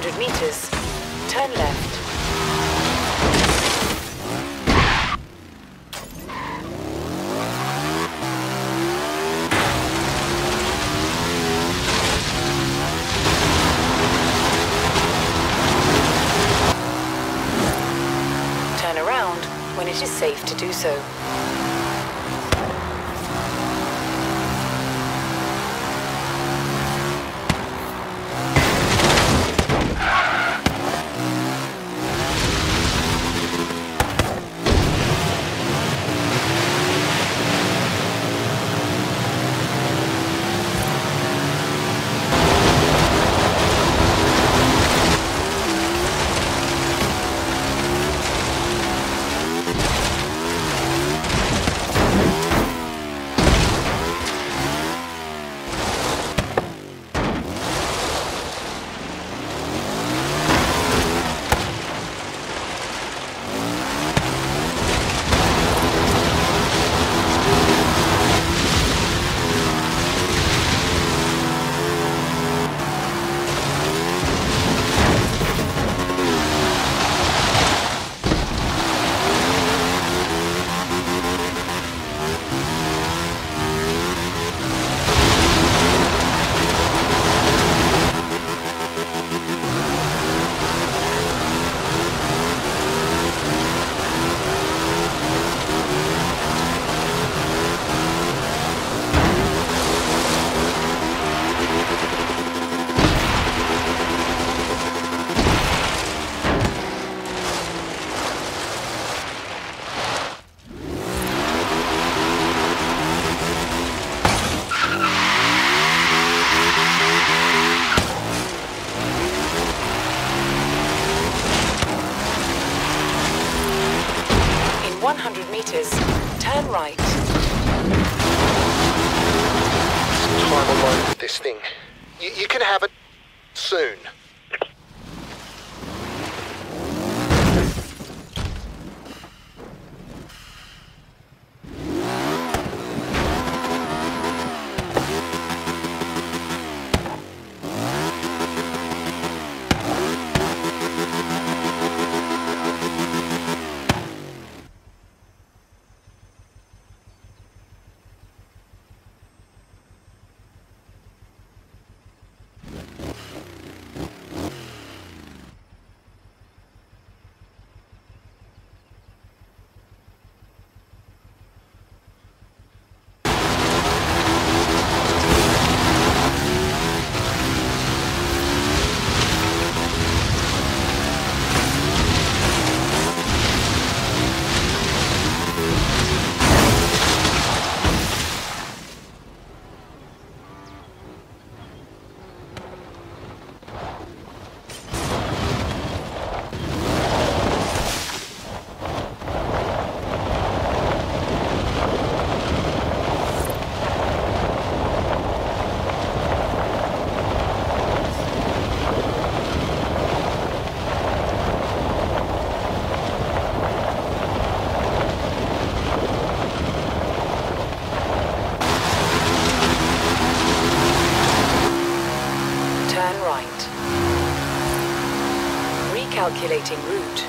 200 meters. Turn left. Turn around when it is safe to do so. Turn right. Time alone with this thing. You can have it soon. Calculating route.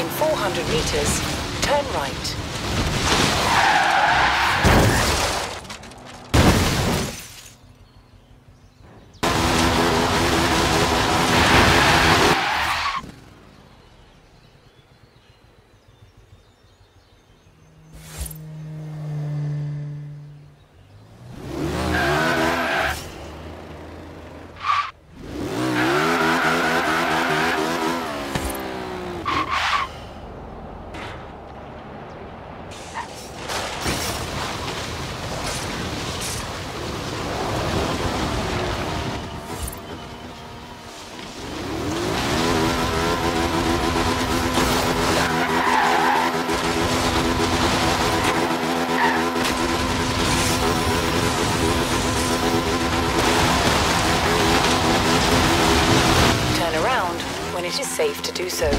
In 400 meters, turn right. It is safe to do so.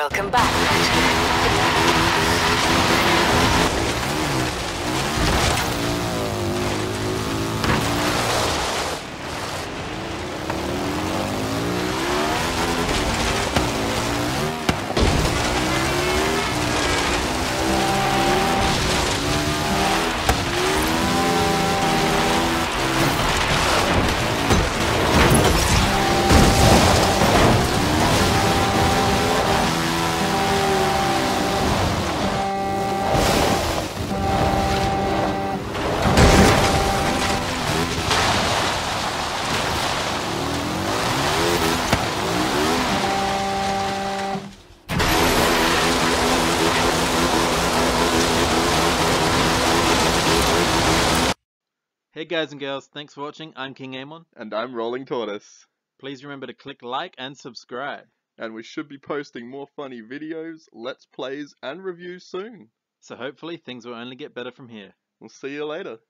Welcome back. Hey guys and girls, thanks for watching. I'm King Aymon. And I'm Rolling Tortoise. Please remember to click like and subscribe. And we should be posting more funny videos, let's plays and reviews soon. So hopefully things will only get better from here. We'll see you later.